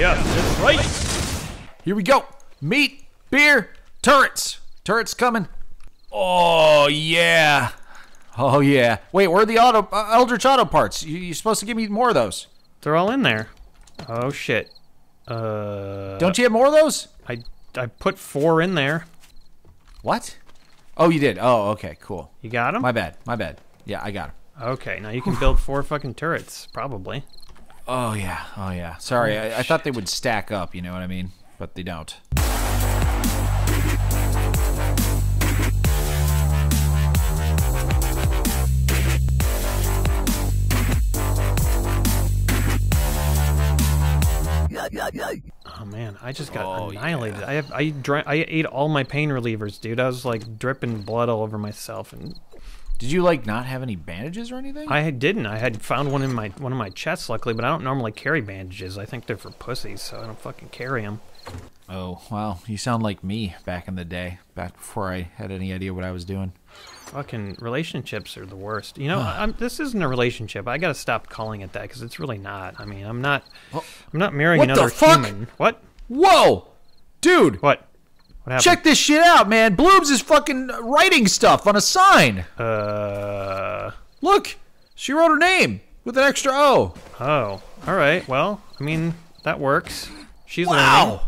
Yeah, that's right. Here we go. Meat, beer, turrets. Turrets coming. Oh, yeah. Oh, yeah. Wait, where are the auto, Eldritch auto parts? You're supposed to give me more of those. They're all in there. Oh, shit. Don't you have more of those? I put 4 in there. What? Oh, you did. Oh, okay, cool. You got them? My bad, my bad. Yeah, I got them. Okay, now you can build 4 fucking turrets, probably. Oh, yeah, oh, yeah. Sorry, oh, I thought they would stack up, you know what I mean? But they don't. Oh man, I just got annihilated. Yeah. I ate all my pain relievers, dude. I was like dripping blood all over myself. And did you like not have any bandages or anything? I didn't. I had found one in my one of my chests, luckily, but I don't normally carry bandages. I think they're for pussies, so I don't fucking carry them. Oh well, you sound like me back in the day, back before I had any idea what I was doing. Fucking relationships are the worst. You know, this isn't a relationship. I gotta stop calling it that because it's really not. I mean, I'm not marrying another human. What? Whoa, dude. What? What happened? Check this shit out, man. Bloobs is fucking writing stuff on a sign. Look, she wrote her name with an extra O. Oh, all right. Well, I mean, that works. She's learning.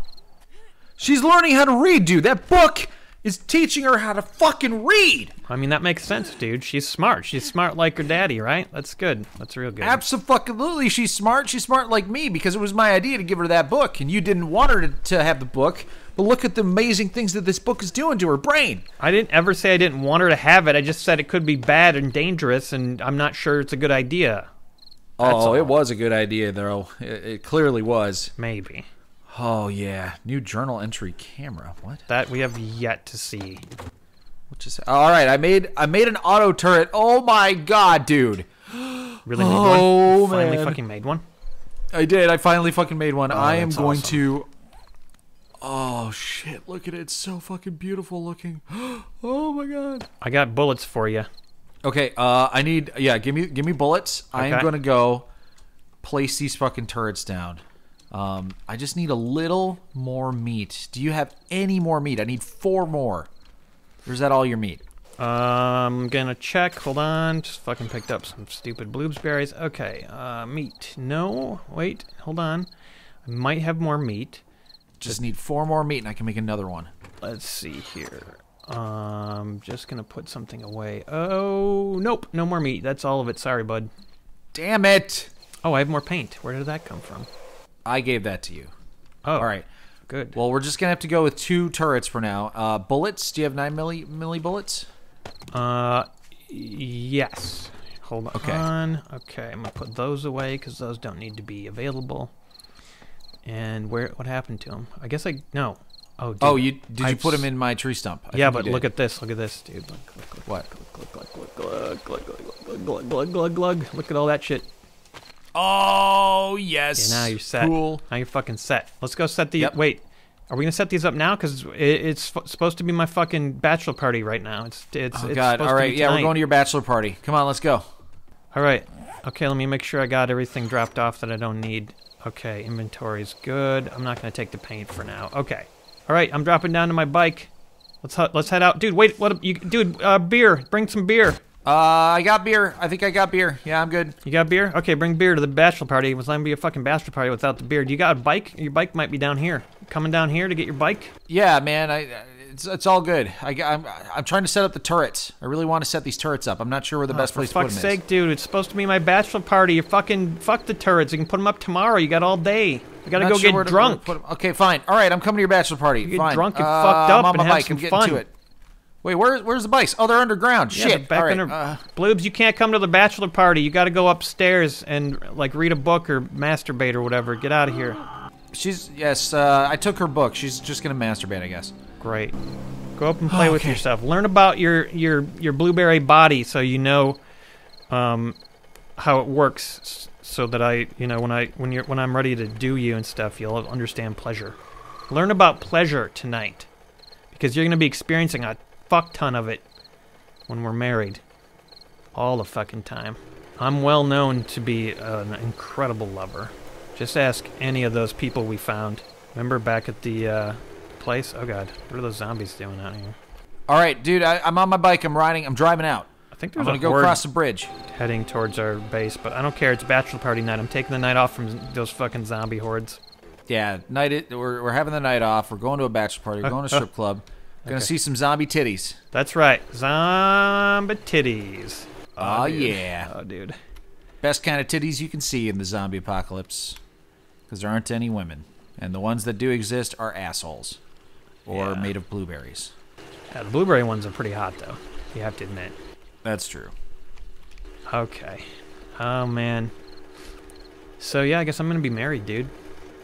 She's learning how to read, dude. That book is teaching her how to fucking read. I mean, that makes sense, dude. She's smart. She's smart like her daddy, right? That's good. That's real good. Abso-fucking-lutely, she's smart. She's smart like me because it was my idea to give her that book, and you didn't want her to have the book. But look at the amazing things that this book is doing to her brain. I didn't ever say I didn't want her to have it. I just said it could be bad and dangerous, and I'm not sure it's a good idea. Oh, it was a good idea, though. It clearly was. Maybe. Oh yeah, new journal entry camera. What? That we have yet to see. Which is all right. I made an auto turret. Oh my god, dude! Really made one? Oh man! Finally fucking made one. I did. I finally fucking made one. Oh, I am going to. Oh shit! Look at it. It's so fucking beautiful looking. Oh my god! I got bullets for you. Okay. I need. Yeah. Give me bullets. Okay. I am gonna go place these fucking turrets down. I just need a little more meat. Do you have any more meat? I need 4 more. Or is that all your meat? I'm gonna check. Hold on. Just fucking picked up some stupid bloobsberries. Okay. Meat. No. Wait. Hold on. I might have more meat. Just need 4 more meat and I can make another one. Let's see here. I'm just gonna put something away. Oh, nope. No more meat. That's all of it. Sorry, bud. Damn it. Oh, I have more paint. Where did that come from? I gave that to you. Oh, all right, good. Well, we're just gonna have to go with 2 turrets for now. Bullets? Do you have 9mm bullets? Yes. Hold on. Okay, I'm gonna put those away because those don't need to be available. And where? What happened to them? I guess no. Oh. Dude, you put them in my tree stump? Yeah, but look at this. Look at this, dude. What? Glug glug glug glug glug glug glug glug glug glug. Look at all that shit. Oh, yes. Yeah, now you're set. Cool. Now you're fucking set. Let's go set the... Yep. Wait, are we going to set these up now? Because it's supposed to be my fucking bachelor party right now. It's oh, God. All right, yeah, we're going to your bachelor party. Come on, let's go. All right. Okay, let me make sure I got everything dropped off that I don't need. Okay, inventory's good. I'm not going to take the paint for now. Okay. All right, I'm dropping down to my bike. Let's head out. Dude, wait. What? Beer. Bring some beer. I got beer. I think I got beer. Yeah, I'm good. You got beer? Okay, bring beer to the bachelor party. It was not gonna be a fucking bachelor party without the beer. Do you got a bike? Your bike might be down here. Coming down here to get your bike? Yeah, man. It's all good. I'm trying to set up the turrets. I really want to set these turrets up. I'm not sure where the best place to put them is. For fuck's sake, dude. It's supposed to be my bachelor party. You fucking fuck the turrets. You can put them up tomorrow. You got all day. I gotta go get drunk. Okay, fine. All right, I'm coming to your bachelor party. You get drunk and fucked up and have some fun. I'm on my bike. I'm getting to it. Wait, where's the bikes? Oh, they're underground. Yeah, shit. They're back under, Bloobs, you can't come to the bachelor party. You got to go upstairs and like read a book or masturbate or whatever. Get out of here. I took her book. She's just gonna masturbate, I guess. Great. Go up and play with yourself. Learn about your blueberry body so you know how it works. So that when I'm ready to do you and stuff, you'll understand pleasure. Learn about pleasure tonight because you're gonna be experiencing a fuck ton of it when we're married all the fucking time. I'm well known to be an incredible lover. Just ask any of those people we found. Remember back at the place? Oh god, what are those zombies doing out here? Alright, dude, I'm on my bike, I'm driving out. I think there's I'm gonna go across the bridge. Heading towards our base, but I don't care, it's bachelor party night. I'm taking the night off from those fucking zombie hordes. Yeah, we're having the night off, we're going to a bachelor party, we're going to a strip club. Gonna see some zombie titties. That's right, zombie titties. Oh yeah. Oh dude. Best kind of titties you can see in the zombie apocalypse. Because there aren't any women. And the ones that do exist are assholes. Or made of blueberries. Yeah, the blueberry ones are pretty hot though, you have to admit. That's true. Okay. Oh man. So yeah, I guess I'm gonna be married, dude.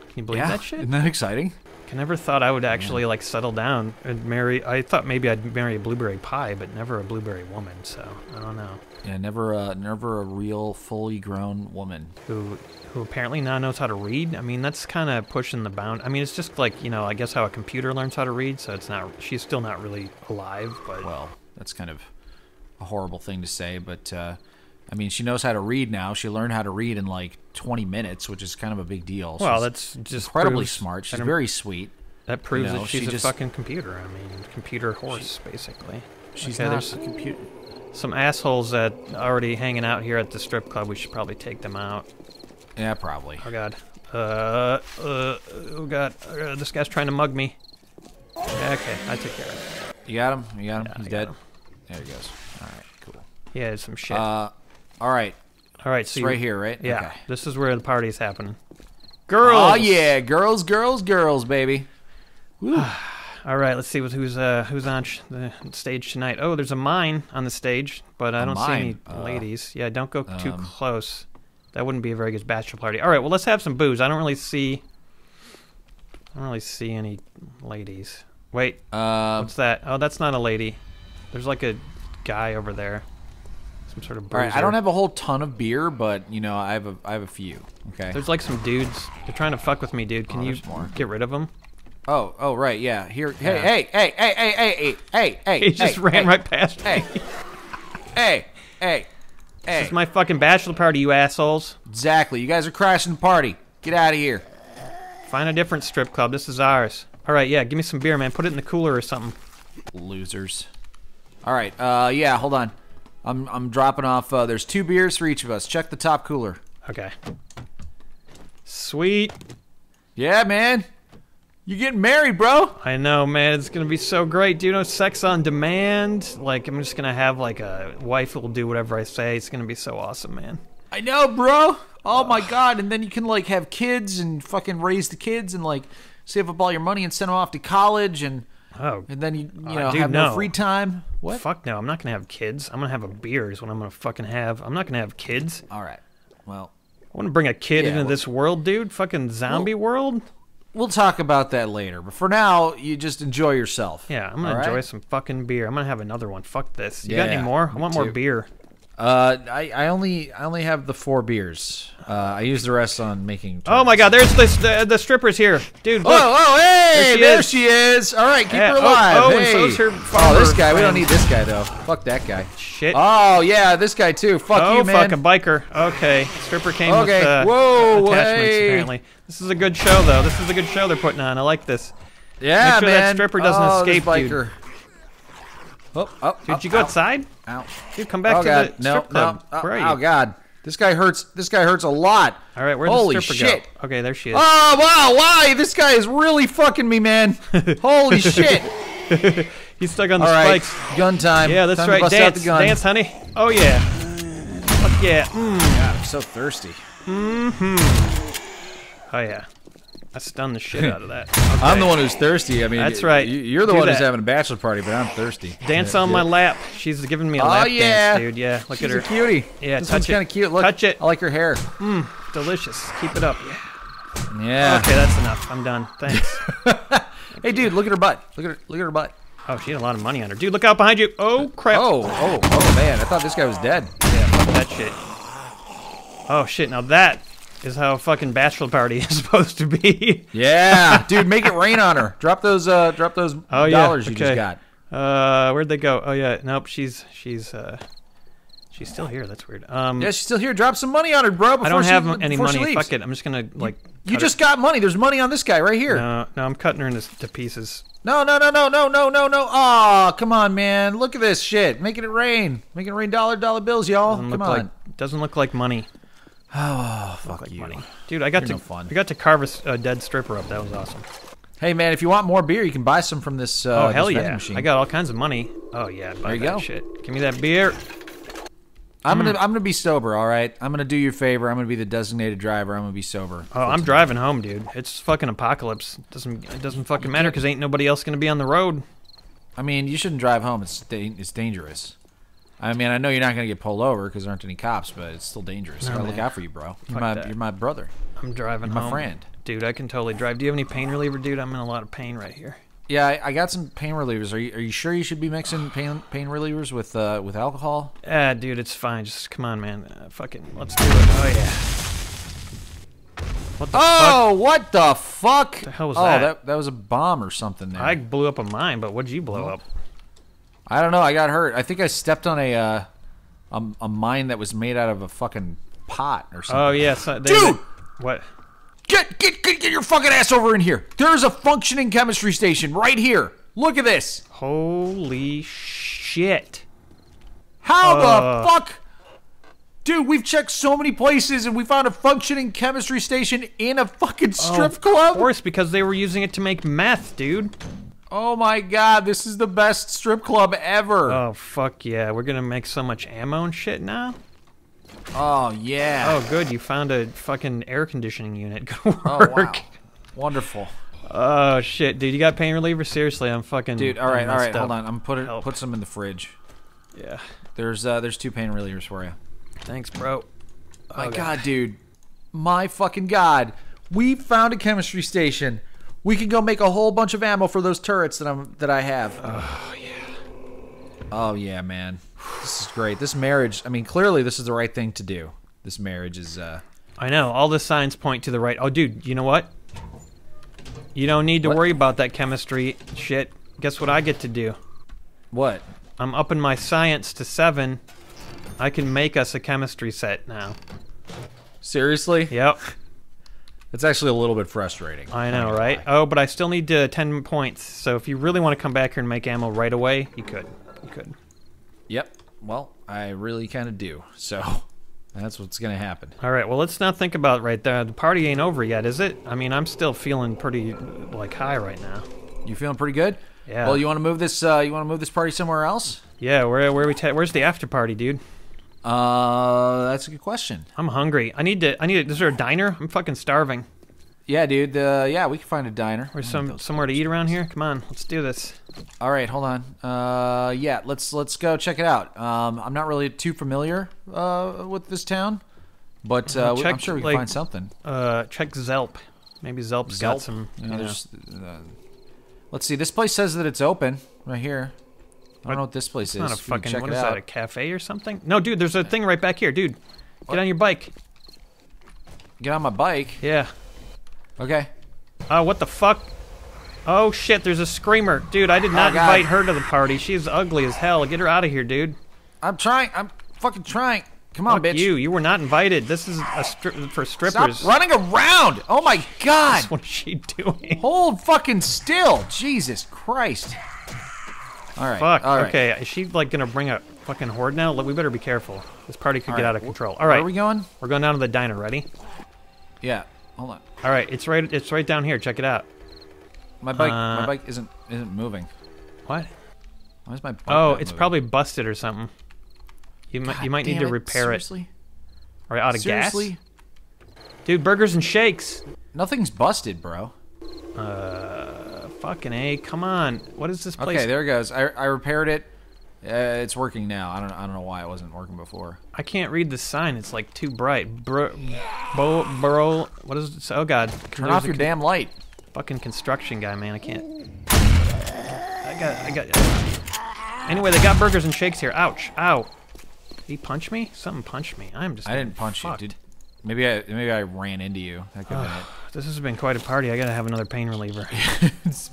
Can you believe that shit? Isn't that exciting? I never thought I would actually like settle down and marry. I thought maybe I'd marry a blueberry pie, but never a blueberry woman. So I don't know. Yeah, never a real fully grown woman who apparently now knows how to read. I mean, that's kind of pushing the bound. I mean, it's just like, you know, I guess how a computer learns how to read. So it's not. She's still not really alive. But well, that's kind of a horrible thing to say, but I mean, she knows how to read now. She learned how to read in like 20 minutes, which is kind of a big deal. Well, she's that's just incredibly smart. She's very sweet. That proves that she's a fucking computer. I mean, computer horse, basically. She's not a computer. Some assholes that are already hanging out here at the strip club. We should probably take them out. Yeah, probably. Oh god. Oh god. This guy's trying to mug me. Okay, I took care of him. You got him. You got him. Yeah, he's dead. There he goes. All right, cool. Yeah, some shit. All right. So it's right here, right? Yeah. Okay. This is where the party's happening. Girls. Oh yeah, girls, girls, girls, baby. Woo. All right. Let's see who's on the stage tonight. Oh, there's a mine on the stage, but I don't see any ladies. Yeah, don't go too close. That wouldn't be a very good bachelor party. All right. Well, let's have some booze. I don't really see any ladies. Wait. What's that? Oh, that's not a lady. There's like a guy over there. Some sort of I don't have a whole ton of beer, but you know, I have a few. Okay. There's like some dudes. They're trying to fuck with me, dude. Can you get rid of them? Oh, right, yeah. Here, hey. He just ran right past me. Hey. This is my fucking bachelor party, you assholes. Exactly. You guys are crashing the party. Get out of here. Find a different strip club. This is ours. All right, yeah. Give me some beer, man. Put it in the cooler or something. Losers. All right. Yeah. Hold on. I'm dropping off. There's 2 beers for each of us. Check the top cooler. Okay. Sweet. Yeah, man. You're getting married, bro. I know, man. It's gonna be so great, dude. No sex on demand. Like I'm just gonna have like a wife who'll do whatever I say. It's gonna be so awesome, man. I know, bro. Oh my god. And then you can like have kids and fucking raise the kids and like save up all your money and send them off to college and. Oh, and then you know, dude, have no free time. What? Fuck no! I'm not gonna have kids. I'm gonna have a beer. Is what I'm gonna fucking have. I'm not gonna have kids. All right. Well, I want to bring a kid into this world, dude. Fucking zombie world. We'll talk about that later. But for now, you just enjoy yourself. Yeah, I'm gonna enjoy some fucking beer. I'm gonna have another one. Fuck this. You got any more? I want more beer. I only have the 4 beers. I use the rest on making. Oh my god, there's the strippers here, dude. Look. Oh, hey, there she is. All right, keep her alive. And so's her this guy. We don't need this guy though. Fuck that guy. Shit. Oh yeah, this guy too. Fuck you, man. Oh, fuck a biker. Okay, stripper came with attachments apparently. This is a good show though. This is a good show they're putting on. I like this. Yeah, make sure that stripper doesn't escape, dude. Did you go outside? Ow. Dude, come back to the strip club. No. Where are you? Oh god, this guy hurts. This guy hurts a lot. All right, where's the stripper go? Okay, there she is. Oh wow, this guy is really fucking me, man. Holy shit. He's stuck on the spikes. Gun time. Yeah, that's right. Dance, honey. Oh yeah. Fuck yeah. God, I'm so thirsty. Oh yeah. I stunned the shit out of that. Okay. I'm the one who's thirsty. I mean, that's right. You're the one who's having a bachelor party, but I'm thirsty. Dance on my lap. She's giving me a lap dance, dude. Yeah, look at her. She's a cutie. Yeah, touch it. This one's kind of cute. Look, touch it. I like her hair. Mmm, delicious. Keep it up. Yeah. Okay, that's enough. I'm done. Thanks. Hey, dude, look at her butt. Look at her butt. Oh, she had a lot of money on her. Dude, look out behind you. Oh crap. Oh man, I thought this guy was dead. Yeah, fuck that shit. Oh shit. Now that is how a fucking bachelor party is supposed to be. Yeah, dude, make it rain on her. Drop those dollars you just got. Where'd they go? Oh yeah, nope. She's She's still here. That's weird. Yeah, she's still here. Drop some money on her, bro. I don't have any money. Fuck it. I'm just gonna like. You just got money. There's money on this guy right here. No, I'm cutting her into pieces. No. Aw, come on, man. Look at this shit. Making it rain. Making it rain. Dollar bills, y'all. Come on. Doesn't look like money. Oh, fuck you, dude. I got to carve a dead stripper up. That was awesome. Hey, man, if you want more beer, you can buy some from this. Oh hell yeah! Machine. I got all kinds of money. Oh yeah, buy that shit. Give me that beer. I'm gonna be sober, all right? I'm gonna do you a favor. I'm gonna be the designated driver. I'm gonna be sober. Oh, I'm driving home, dude. It's fucking apocalypse. It doesn't fucking matter because ain't nobody else gonna be on the road. I mean, you shouldn't drive home. It's dangerous. I mean, I know you're not gonna get pulled over because there aren't any cops, but it's still dangerous. No, I gotta look out for you, bro. You're my brother. I'm driving home. My friend, dude. I can totally drive. Do you have any pain reliever, dude? I'm in a lot of pain right here. Yeah, I got some pain relievers. Are you sure you should be mixing pain relievers with alcohol? Ah, dude, it's fine. Just come on, man. Fucking, let's do it. Oh yeah. What the fuck? Oh, what the fuck? What the hell was that? Oh, that was a bomb or something there. I blew up a mine, but what'd you blow up? I don't know. I got hurt. I think I stepped on a mine that was made out of a fucking pot or something. Oh yeah, so dude. What? Get your fucking ass over in here. There's a functioning chemistry station right here. Look at this. Holy shit. How the fuck? Dude, we've checked so many places and we found a functioning chemistry station in a fucking strip club? Of course, because they were using it to make meth, dude. Oh my god, this is the best strip club ever. Oh, fuck yeah. We're gonna make so much ammo and shit now? Oh yeah. Oh good, you found a fucking air conditioning unit. Good work. Oh wow. Wonderful. Oh shit, dude, you got pain reliever? Seriously, I'm fucking. Dude, all right, hold on. I'm put some in the fridge. Yeah. There's two pain relievers for you. Thanks, bro. My god, dude. My fucking god. We found a chemistry station. We can go make a whole bunch of ammo for those turrets that I have. Oh yeah. Oh yeah, man. This is great. This marriage, I mean, clearly this is the right thing to do. This marriage is, I know. All the signs point to the right. Oh, dude, you know what? You don't need to worry about that chemistry shit. Guess what I get to do? What? I'm upping my science to 7. I can make us a chemistry set now. Seriously? Yep. It's actually a little bit frustrating. I know, right? Oh, but I still need 10 points. So if you really want to come back here and make ammo right away, you could. You could. Yep. Well, I really kind of do. So that's what's going to happen. All right. Well, let's not think about right there. The party ain't over yet, is it? I mean, I'm still feeling pretty like high right now. You feeling pretty good? Yeah. Well, you want to move this? You want to move this party somewhere else? Yeah. Where's the after party, dude? That's a good question. I'm hungry. I need to. Is there a diner? I'm fucking starving. Yeah, dude. Yeah, we can find a diner. Or somewhere to eat around here. Come on, let's do this. All right, hold on. Yeah, let's go check it out. I'm not really too familiar with this town, but I'm sure we can find something. Check Zelp. Maybe Zelp's got some. Let's see. This place says that it's open right here. I don't know what this place is. Not a fucking. Check what is that? A cafe or something? No, dude. There's a thing right back here, dude. What? Get on your bike. Get on my bike. Yeah. Okay. Oh, what the fuck? Oh shit, there's a screamer. Dude, I did not invite her to the party. She's ugly as hell. Get her out of here, dude. I'm trying. I'm fucking trying. Come on, bitch. Fuck you. You were not invited. This is a for strippers. Stop running around. Oh my god. What is she doing? Hold fucking still. Jesus Christ. All right. Fuck. All right. Okay, is she like going to bring a fucking horde now? We better be careful. This party could get out of control. All right. Where are we going? We're going down to the diner, ready? Yeah. Hold on. All right, it's right down here. Check it out. My bike isn't moving. What? Why is my bike not moving? Probably busted or something. You might need to repair it. Seriously? All right, out of gas. Dude, burgers and shakes. Nothing's busted, bro. Fucking A, come on. What is this place? Okay, there it goes. I repaired it. It's working now. I don't know why it wasn't working before. I can't read the sign. It's like too bright. What is it? Oh god! Turn off your damn light. Fucking construction guy, man. I can't. I got. Anyway, they got burgers and shakes here. Ouch! Ow! Did he punch me? Something punched me. I'm just. I didn't punch you, dude. Maybe I ran into you. That could have been it. This has been quite a party. I gotta have another pain reliever. It's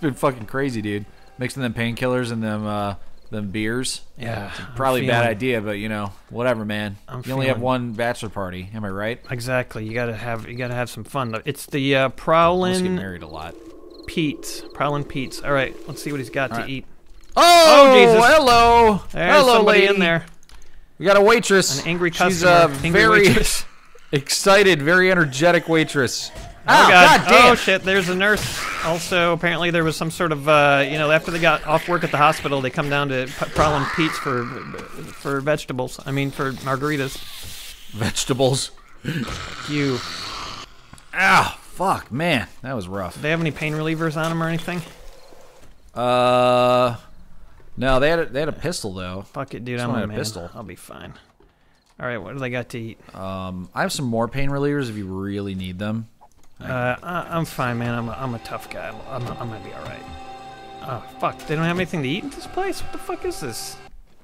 been fucking crazy, dude. Mixing them painkillers and them them beers. Yeah. Probably a bad idea, but you know, whatever, man. You only have one bachelor party, am I right? Exactly. You gotta have some fun. It's the Prowling. Let's get married a lot. Pete's. Prowling Pete's. All right. Let's see what he's got to eat. Oh Jesus! Hello. There's somebody lady in there. We got a waitress. An angry customer. She's a very excited, very energetic waitress. Oh, God damn. Oh, shit, there's a nurse. Also, apparently there was some sort of, you know, after they got off work at the hospital, they come down to Prowling Pete's for vegetables. I mean, for margaritas. Vegetables? You. Ow, fuck, man. That was rough. Do they have any pain relievers on them or anything? No, they had a pistol, though. Fuck it, dude, I'm on a pistol. I'll be fine. All right, what do they got to eat? I have some more pain relievers if you really need them. I'm fine, man. I'm a tough guy. I'm gonna be all right. Oh, fuck. They don't have anything to eat in this place? What the fuck is this?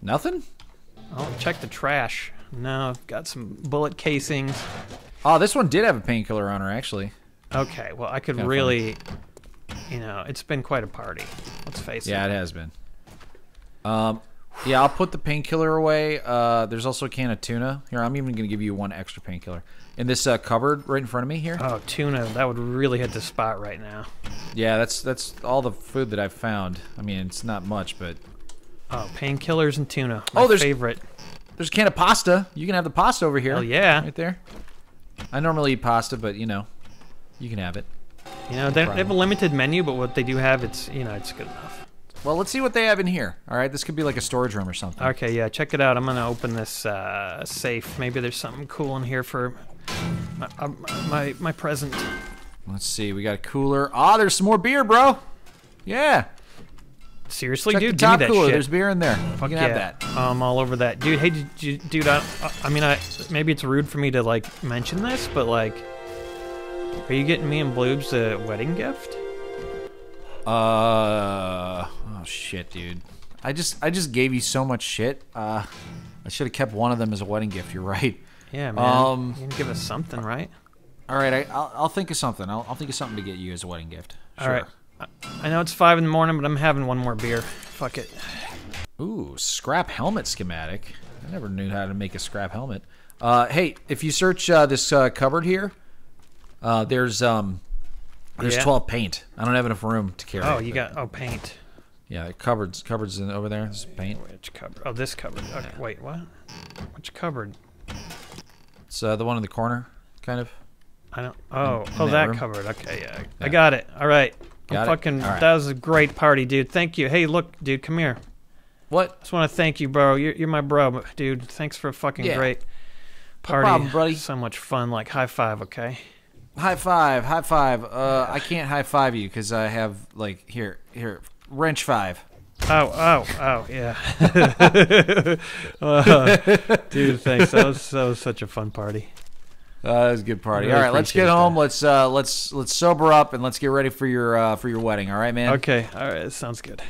Nothing? Oh, check the trash. No, I've got some bullet casings. Oh, this one did have a painkiller on her, actually. Okay, well, I could kinda really... Fun. You know, it's been quite a party. Let's face it. Yeah, it has been. Yeah, I'll put the painkiller away. There's also a can of tuna. Here, I'm even going to give you one extra painkiller. In this cupboard right in front of me here. Oh, tuna. That would really hit the spot right now. Yeah, that's all the food that I've found. I mean, it's not much, but... Oh, painkillers and tuna. My favorite. There's a can of pasta. You can have the pasta over here. Oh, yeah. Right there. I normally eat pasta, but, you know, you can have it. You know, they have a limited menu, but what they do have, it's, you know, it's good enough. Well, let's see what they have in here. All right, this could be like a storage room or something. Okay, yeah, check it out. I'm going to open this safe. Maybe there's something cool in here for my present. Let's see. We got a cooler. Ah, there's some more beer, bro. Yeah. Seriously, check dude, the top give me that cooler. Shit. There's beer in there. Fuck you can have that. I'm all over that. Dude, hey, dude, I mean, maybe it's rude for me to, like, mention this, but, like, are you getting me and Bloobs a wedding gift? Oh shit, dude. I just gave you so much shit. I should have kept one of them as a wedding gift. You're right. Yeah, man. You can give us something, right? All right, I'll think of something. I'll think of something to get you as a wedding gift. Sure. All right. I know it's 5 in the morning, but I'm having one more beer. Fuck it. Ooh, scrap helmet schematic. I never knew how to make a scrap helmet. Hey, if you search this cupboard here, there's 12 paint. I don't have enough room to carry. Oh, you got paint. Yeah, cupboards in over there. There's paint. Which cupboard? Oh, this cupboard. Okay, yeah. Wait, what? Which cupboard? It's the one in the corner, kind of. I don't. Oh, that cupboard. Okay, yeah. I got it. All right. Fucking. All right. That was a great party, dude. Thank you. Hey, look, dude, come here. What? I just want to thank you, bro. You're my bro, dude. Thanks for a fucking great party. No problem, buddy. So much fun. Like high five, okay? High five, high five. I can't high five you because I have, like, here, wrench five. Oh, yeah. Dude, thanks. That was such a fun party. That was a good party. Really, all right, let's get home. That. Let's sober up and let's get ready for your wedding. All right, man. Okay. All right. Sounds good.